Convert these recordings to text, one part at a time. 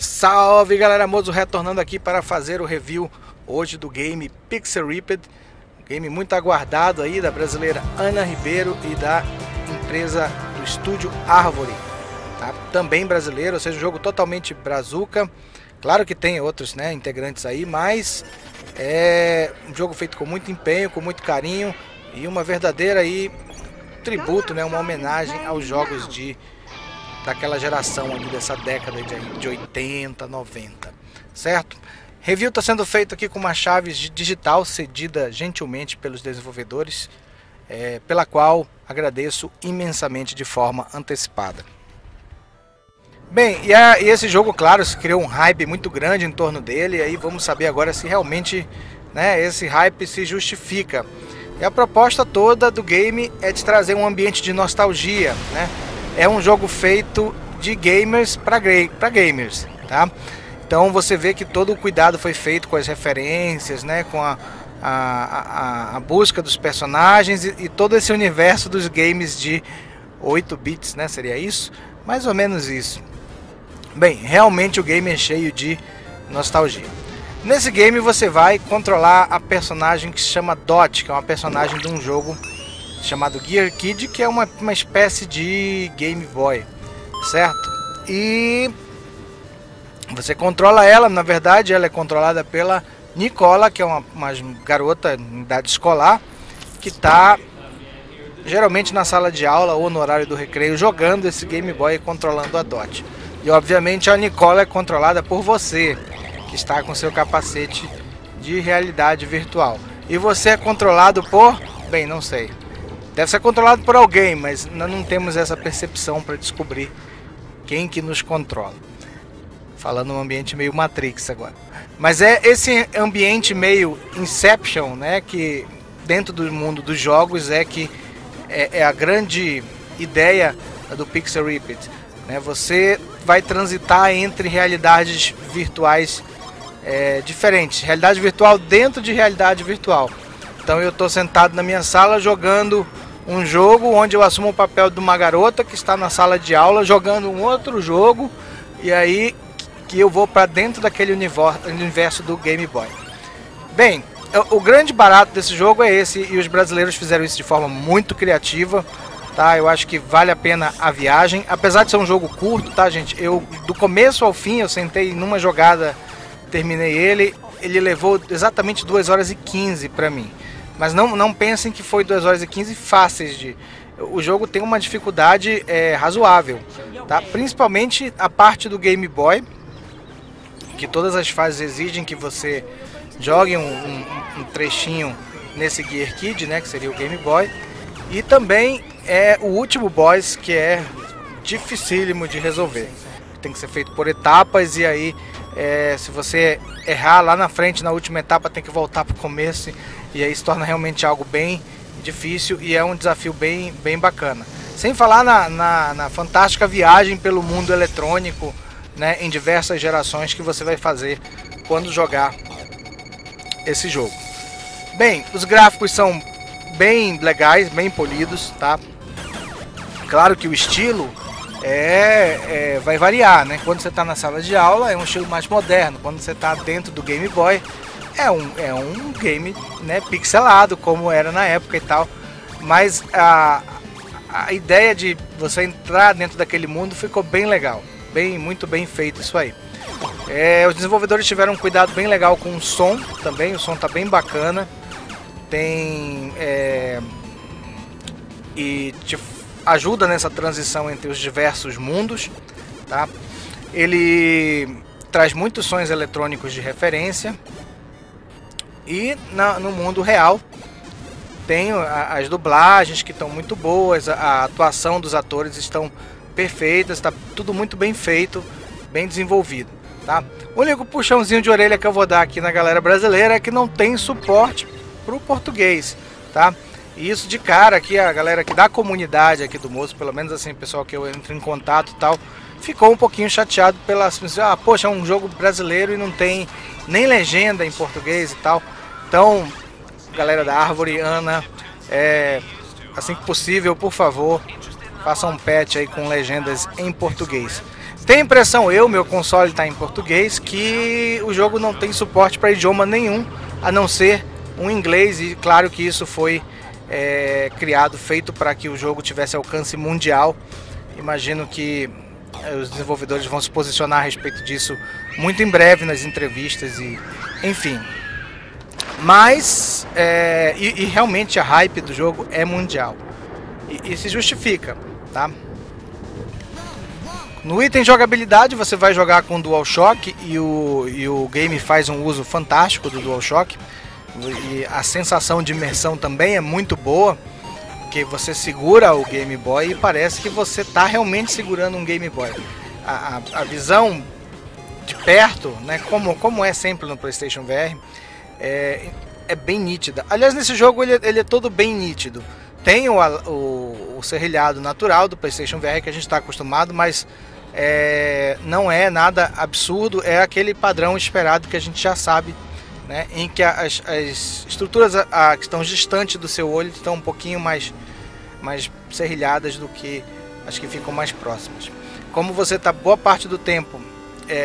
Salve galera, Mozo retornando aqui para fazer o review hoje do game Pixel Ripped, um game muito aguardado aí da brasileira Ana Ribeiro e da empresa do estúdio Árvore, tá? Também brasileiro, ou seja, um jogo totalmente brazuca. Claro que tem outros, né, integrantes aí, mas é um jogo feito com muito empenho, com muito carinho e uma verdadeira aí tributo, né, uma homenagem aos jogos daquela geração ali, dessa década de 80, 90, certo? Review está sendo feito aqui com uma chave digital cedida gentilmente pelos desenvolvedores, pela qual agradeço imensamente de forma antecipada. Bem, e esse jogo, claro, se criou um hype muito grande em torno dele, e aí vamos saber agora se realmente, né, esse hype se justifica. E a proposta toda do game é de trazer um ambiente de nostalgia, né? É um jogo feito de gamers para gamers, tá? Então você vê que todo o cuidado foi feito com as referências, né? Com a busca dos personagens e todo esse universo dos games de 8 bits, né? Seria isso? Mais ou menos isso. Bem, realmente o game é cheio de nostalgia. Nesse game você vai controlar a personagem que se chama Dot, que é uma personagem de um jogo chamado Gear Kid, que é uma espécie de Game Boy, certo? E você controla ela, na verdade ela é controlada pela Nicola, que é uma garota em idade escolar, que está geralmente na sala de aula ou no horário do recreio jogando esse Game Boy e controlando a Dot. E obviamente a Nicola é controlada por você, que está com seu capacete de realidade virtual. E você é controlado por... bem, não sei. Deve ser controlado por alguém, mas nós não temos essa percepção para descobrir quem que nos controla. Falando um ambiente meio Matrix agora. Mas é esse ambiente meio Inception, né? Que dentro do mundo dos jogos é a grande ideia do Pixel Ripped, né? Você vai transitar entre realidades virtuais diferentes, realidade virtual dentro de realidade virtual. Então eu estou sentado na minha sala jogando um jogo onde eu assumo o papel de uma garota que está na sala de aula jogando um outro jogo, e aí que eu vou para dentro daquele universo do Game Boy. Bem, o grande barato desse jogo é esse, e os brasileiros fizeram isso de forma muito criativa, tá? Eu acho que vale a pena a viagem, apesar de ser um jogo curto, tá, gente? Eu, do começo ao fim, eu sentei numa jogada, terminei ele levou exatamente 2 horas e 15 para mim. Mas não pensem que foi 2 horas e 15 fáceis de... O jogo tem uma dificuldade razoável, tá? Principalmente a parte do Game Boy, que todas as fases exigem que você jogue um trechinho nesse Gear Kid, né, que seria o Game Boy. E também é o último boss, que é dificílimo de resolver. Tem que ser feito por etapas, e aí se você errar lá na frente, na última etapa, tem que voltar para o começo, e aí se torna realmente algo bem difícil, e é um desafio bem bacana. Sem falar na fantástica viagem pelo mundo eletrônico, né, em diversas gerações, que você vai fazer quando jogar esse jogo. Bem, os gráficos são bem legais, bem polidos, tá? Claro que o estilo vai variar, né? Quando você está na sala de aula é um estilo mais moderno, quando você está dentro do Game Boy é um game, né, pixelado, como era na época e tal. Mas a ideia de você entrar dentro daquele mundo ficou bem legal, muito bem feito isso aí. Os desenvolvedores tiveram um cuidado bem legal com o som também, o som tá bem bacana, tem e te ajuda nessa transição entre os diversos mundos, tá? Ele traz muitos sons eletrônicos de referência, e no mundo real tem as dublagens que estão muito boas, a atuação dos atores estão perfeitas, tá tudo muito bem feito, bem desenvolvido, tá? O único puxãozinho de orelha que eu vou dar aqui na galera brasileira é que não tem suporte para o português, tá? E isso de cara aqui, a galera aqui da comunidade aqui do Mozo, pelo menos assim, o pessoal que eu entro em contato e tal, ficou um pouquinho chateado pela... poxa, é um jogo brasileiro e não tem nem legenda em português e tal. Então, galera da Árvore, Ana, assim que possível, por favor, faça um patch aí com legendas em português. Tem impressão eu, meu console está em português, que o jogo não tem suporte para idioma nenhum, a não ser um inglês, e claro que isso foi feito para que o jogo tivesse alcance mundial. Imagino que os desenvolvedores vão se posicionar a respeito disso muito em breve nas entrevistas e enfim. Mas realmente a hype do jogo é mundial e se justifica, tá? No item jogabilidade você vai jogar com o DualShock e o game faz um uso fantástico do DualShock, e a sensação de imersão também é muito boa, porque você segura o Game Boy e parece que você está realmente segurando um Game Boy. A visão de perto, né, como é sempre no PlayStation VR, é bem nítida. Aliás, nesse jogo ele é todo bem nítido. Tem o serrilhado natural do PlayStation VR que a gente está acostumado, mas não é nada absurdo, é aquele padrão esperado que a gente já sabe, né, em que as estruturas que estão distantes do seu olho estão um pouquinho mais serrilhadas do que as que ficam mais próximas. Como você está boa parte do tempo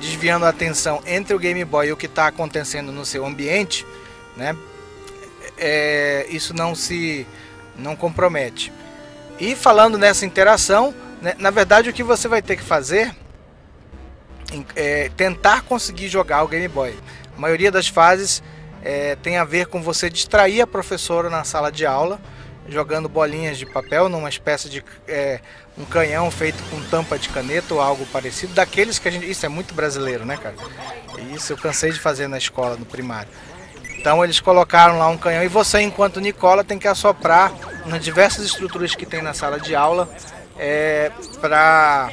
desviando a atenção entre o Game Boy e o que está acontecendo no seu ambiente, né, isso não compromete. E falando nessa interação, né, na verdade o que você vai ter que fazer é tentar conseguir jogar o Game Boy. A maioria das fases tem a ver com você distrair a professora na sala de aula, jogando bolinhas de papel numa espécie de um canhão feito com tampa de caneta ou algo parecido, daqueles que a gente... Isso é muito brasileiro, né, cara? Isso eu cansei de fazer na escola, no primário. Então eles colocaram lá um canhão e você, enquanto Nicola, tem que assoprar nas diversas estruturas que tem na sala de aula para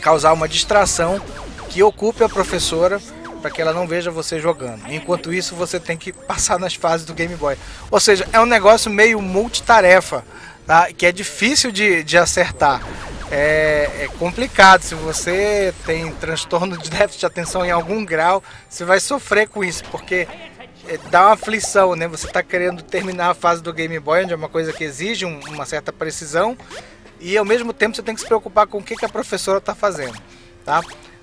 causar uma distração que ocupe a professora, para que ela não veja você jogando. Enquanto isso, você tem que passar nas fases do Game Boy. Ou seja, é um negócio meio multitarefa, tá? Que é difícil de acertar. É complicado. Se você tem transtorno de déficit de atenção em algum grau, você vai sofrer com isso, porque dá uma aflição, né? Você está querendo terminar a fase do Game Boy, onde é uma coisa que exige uma certa precisão, e ao mesmo tempo você tem que se preocupar com o que a professora está fazendo, tá?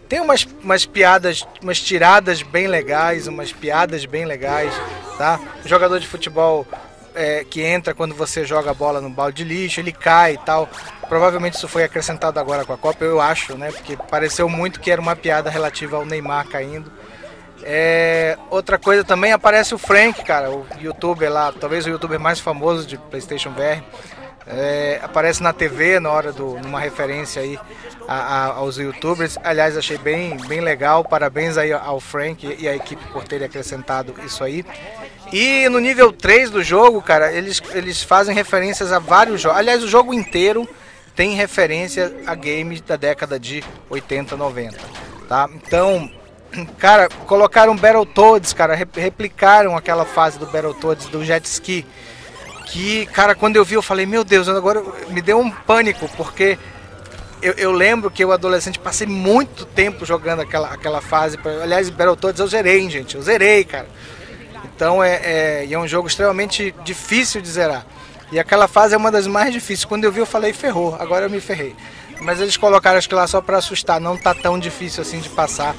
Tem umas piadas, umas tiradas bem legais, umas piadas bem legais, tá? O jogador de futebol que entra quando você joga a bola no balde de lixo, ele cai e tal. Provavelmente isso foi acrescentado agora com a Copa, eu acho, né? Porque pareceu muito que era uma piada relativa ao Neymar caindo. Outra coisa também, aparece o Frank, cara, o youtuber lá, talvez o youtuber mais famoso de PlayStation VR. Aparece na TV na hora numa referência aí aos youtubers. Aliás, achei bem legal. Parabéns aí ao Frank e à equipe por terem acrescentado isso aí. E no nível 3 do jogo, cara, eles fazem referências a vários jogos. Aliás, o jogo inteiro tem referência a games da década de 80, 90, tá? Então, cara, colocaram Battletoads, cara, replicaram aquela fase do Battletoads do jet ski. Que, cara, quando eu vi, eu falei, meu Deus, agora me deu um pânico, porque eu lembro que eu, adolescente, passei muito tempo jogando aquela fase. Aliás, Battletoads eu zerei, gente, eu zerei, cara. Então é um jogo extremamente difícil de zerar. E aquela fase é uma das mais difíceis. Quando eu vi, eu falei, ferrou, agora eu me ferrei. Mas eles colocaram, acho que lá só pra assustar, não tá tão difícil assim de passar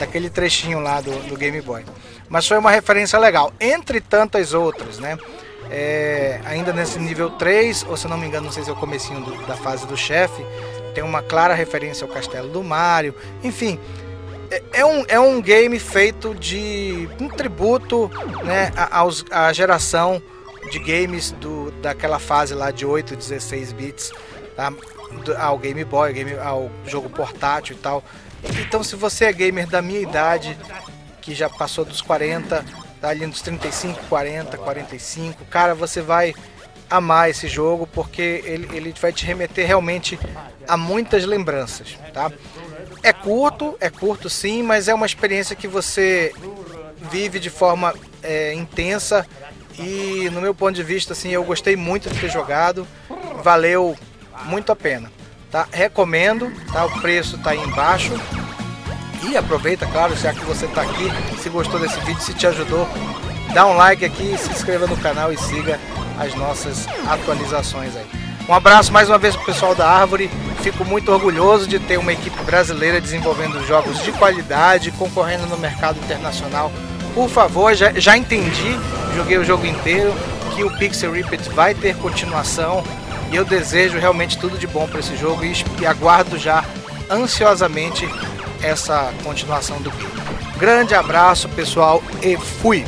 daquele trechinho lá do Game Boy. Mas foi uma referência legal, entre tantas outras, né? Ainda nesse nível 3, ou se não me engano, não sei se é o comecinho da fase do chefe, tem uma clara referência ao castelo do Mario. Enfim, é um game feito de um tributo, né, à geração de games daquela fase lá de 8, 16 bits, tá? Ao Game Boy, ao jogo portátil e tal. Então, se você é gamer da minha idade, que já passou dos 40... Tá ali nos 35, 40, 45, cara, você vai amar esse jogo, porque ele vai te remeter realmente a muitas lembranças, tá? É curto sim, mas é uma experiência que você vive de forma intensa, e no meu ponto de vista, assim, eu gostei muito de ter jogado, valeu muito a pena, tá? Recomendo, tá? O preço tá aí embaixo. E aproveita, claro, já que você está aqui, se gostou desse vídeo, se te ajudou, dá um like aqui, se inscreva no canal e siga as nossas atualizações aí. Um abraço mais uma vez pro pessoal da Árvore, Fico muito orgulhoso de ter uma equipe brasileira desenvolvendo jogos de qualidade, concorrendo no mercado internacional. Por favor, já entendi, joguei o jogo inteiro, que o Pixel Ripped vai ter continuação. E eu desejo realmente tudo de bom para esse jogo e aguardo já ansiosamente essa continuação do game. Grande abraço, pessoal, e fui!